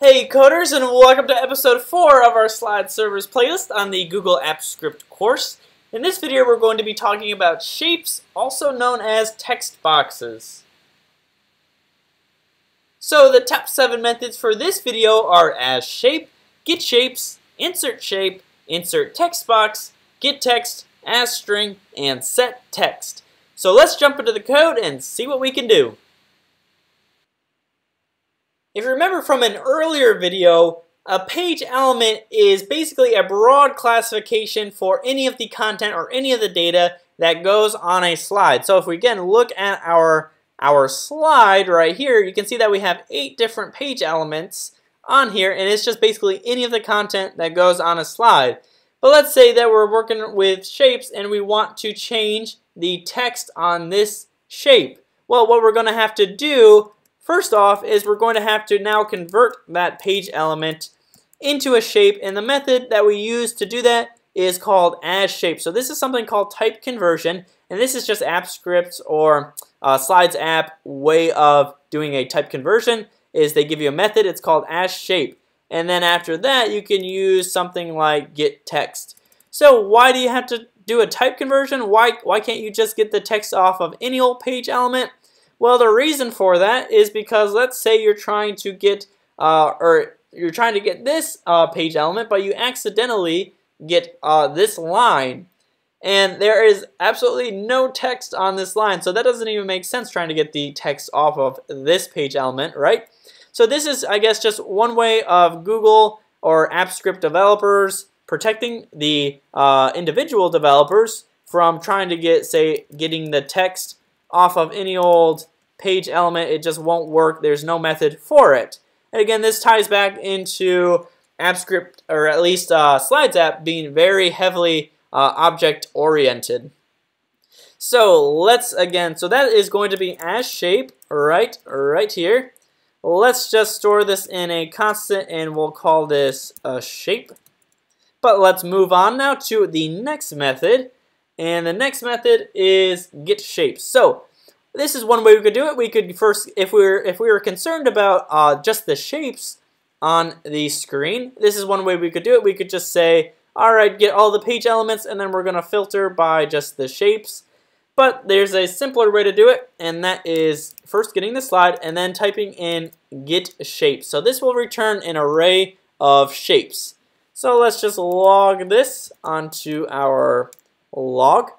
Hey coders, and welcome to episode 4 of our Slides Service playlist on the Google Apps Script course. In this video we're going to be talking about shapes, also known as text boxes. So the top 7 methods for this video are asShape, getShapes, insertShape, insertTextbox, getText, asString, and setText. So let's jump into the code and see what we can do. If you remember from an earlier video, a page element is basically a broad classification for any of the content or any of the data that goes on a slide. So if we again look at our slide right here, you can see that we have 8 different page elements on here, and it's just basically any of the content that goes on a slide. But let's say that we're working with shapes and we want to change the text on this shape. Well, what we're going to have to do first off is we're going to have to now convert that page element into a shape, and the method that we use to do that is called asShape. So this is something called type conversion, and this is just Apps Script or SlidesApp way of doing a type conversion. Is they give you a method, it's called asShape, and then after that you can use something like getText. So why do you have to do a type conversion? Why can't you just get the text off of any old page element? Well, the reason for that is because let's say you're trying to get this page element, but you accidentally get this line, and there is absolutely no text on this line, so that doesn't even make sense trying to get the text off of this page element, right? So this is, I guess, just one way of Google or Apps Script developers protecting the individual developers from trying to get, say, getting the text off of any old page element. It just won't work. There's no method for it. And again, this ties back into Apps Script, or at least SlidesApp, being very heavily object oriented. So let's again, so that is going to be asShape right here. Let's just store this in a constant and we'll call this a shape. But let's move on now to the next method. And the next method is getShapes. So this is one way we could do it. We could first, if we were concerned about just the shapes on the screen, this is one way we could do it. We could just say, all right, get all the page elements, and then we're going to filter by just the shapes. But there's a simpler way to do it, and that is first getting the slide and then typing in getShapes. So this will return an array of shapes. So let's just log this onto our log,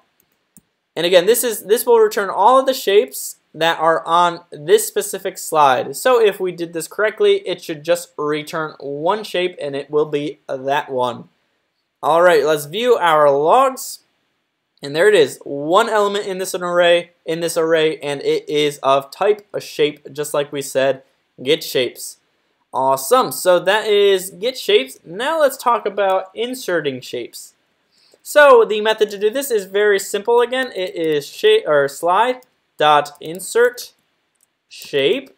and again this will return all of the shapes that are on this specific slide. So if we did this correctly, it should just return one shape, and it will be that one. Alright, let's view our logs, and there it is, one element in this array and it is of type a shape, just like we said, getShapes. Awesome, so that is getShapes. Now let's talk about inserting shapes. So the method to do this is very simple. Again, it is slide.insertShape,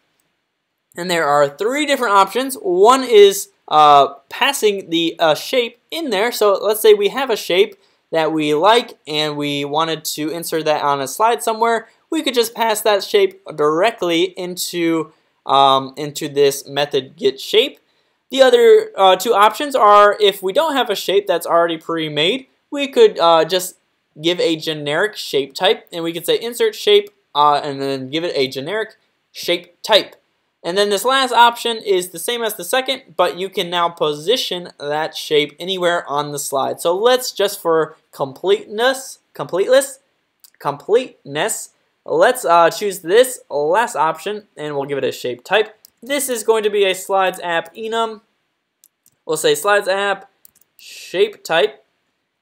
and there are 3 different options. One is passing the shape in there. So let's say we have a shape that we like and we wanted to insert that on a slide somewhere. We could just pass that shape directly into this method getShape. The other 2 options are if we don't have a shape that's already pre-made, we could just give a generic shape type, and we could say insert shape and then give it a generic shape type. And then this last option is the same as the second, but you can now position that shape anywhere on the slide. So let's just for completeness, let's choose this last option, and we'll give it a shape type. This is going to be a SlidesApp enum. We'll say SlidesApp shape type.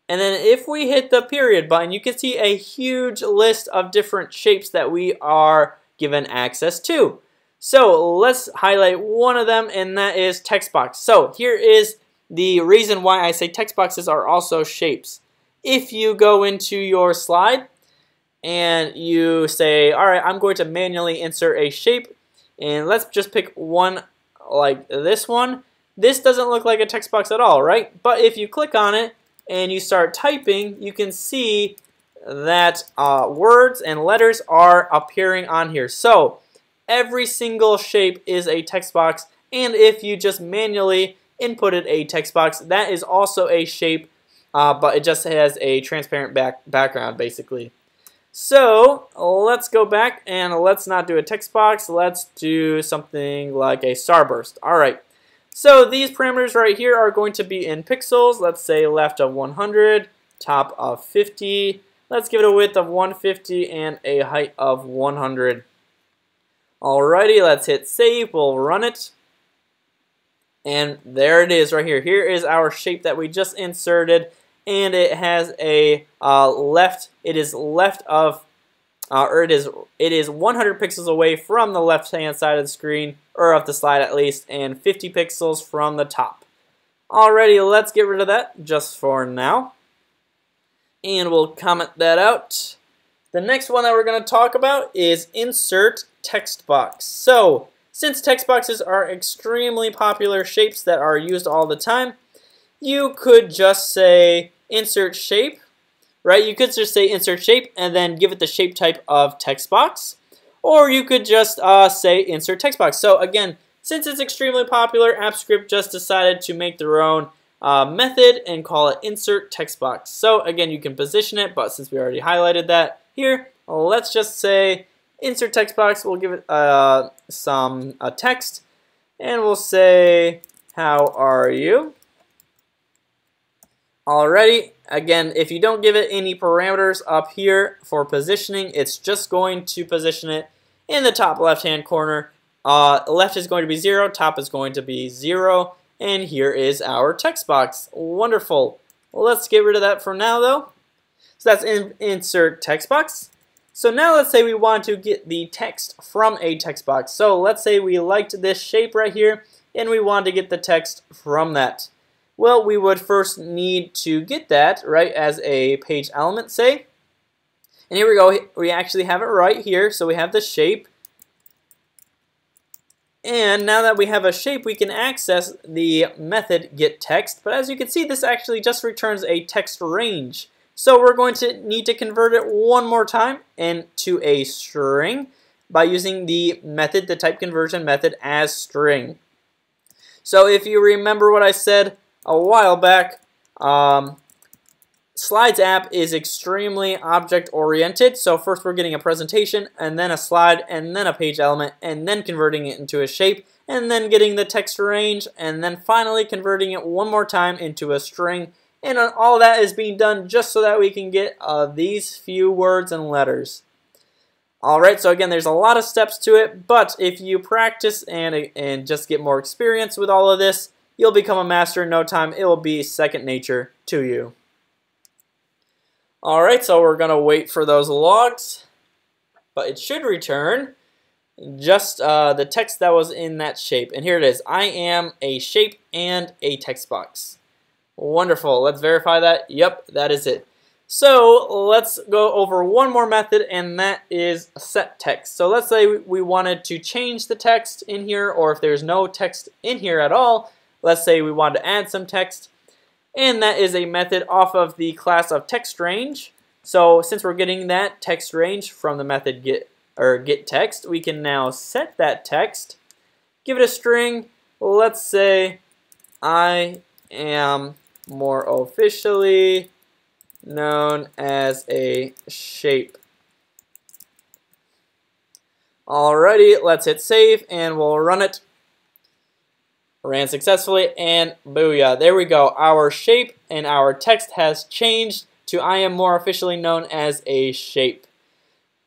And then if we hit the period button, you can see a huge list of different shapes that we are given access to. So let's highlight one of them, and that is text box. So here is the reason why I say text boxes are also shapes. If you go into your slide and you say, all right, I'm going to manually insert a shape, and let's just pick one like this one. This doesn't look like a text box at all, right? But if you click on it and you start typing, you can see that words and letters are appearing on here. So every single shape is a text box, And if you just manually inputted a text box, that is also a shape, but it just has a transparent background basically. So let's go back and let's not do a text box. Let's do something like a starburst. All right. So these parameters right here are going to be in pixels. Let's say left of 100, top of 50. Let's give it a width of 150 and a height of 100. Alrighty, let's hit save. We'll run it. And there it is right here. Here is our shape that we just inserted. And it has a it is 100 pixels away from the left-hand side of the screen, or of the slide at least, and 50 pixels from the top. Alrighty, let's get rid of that just for now. And we'll comment that out. The next one that we're going to talk about is insert text box. So, since text boxes are extremely popular shapes that are used all the time, you could just say insert shape, right? You could just say insert shape and then give it the shape type of text box, or you could just say insert text box. So again, since it's extremely popular, Apps Script just decided to make their own method and call it insert text box. So again, you can position it, but since we already highlighted that here, let's just say insert text box. We'll give it some text, and we'll say how are you? Alrighty, again, if you don't give it any parameters up here for positioning, it's just going to position it in the top left-hand corner. Left is going to be 0, top is going to be 0, and here is our text box. Wonderful. Let's get rid of that for now, though. So that's insert text box. So now let's say we want to get the text from a text box. So let's say we liked this shape right here, and we want to get the text from that. Well, we would first need to get that, right, as a page element, say. And here we go. We actually have it right here. So we have the shape. And now that we have a shape, we can access the method getText. But as you can see, this actually just returns a text range. So we're going to need to convert it one more time into a string by using the method, the type conversion method, asString. So if you remember what I said a while back, Slides app is extremely object oriented. So first we're getting a presentation, and then a slide, and then a page element, and then converting it into a shape, and then getting the text range, and then finally converting it one more time into a string. And all that is being done just so that we can get these few words and letters. Alright, so again, there's a lot of steps to it, but if you practice and just get more experience with all of this, you'll become a master in no time. It will be second nature to you. Alright, so we're going to wait for those logs, but it should return just the text that was in that shape. And here it is. I am a shape and a text box. Wonderful. Let's verify that. Yep, that is it. So let's go over one more method, and that is setText. So let's say we wanted to change the text in here, or if there's no text in here at all, let's say we wanted to add some text. And that is a method off of the class of text range. So since we're getting that text range from the method getText, we can now set that text, give it a string. Let's say I am more officially known as a shape. Alrighty, let's hit save and we'll run it. Ran successfully, and booyah, there we go. Our shape and our text has changed to I am more officially known as a shape.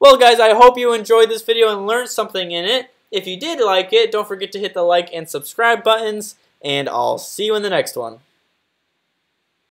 Well guys, I hope you enjoyed this video and learned something in it. If you did like it, don't forget to hit the like and subscribe buttons, and I'll see you in the next one.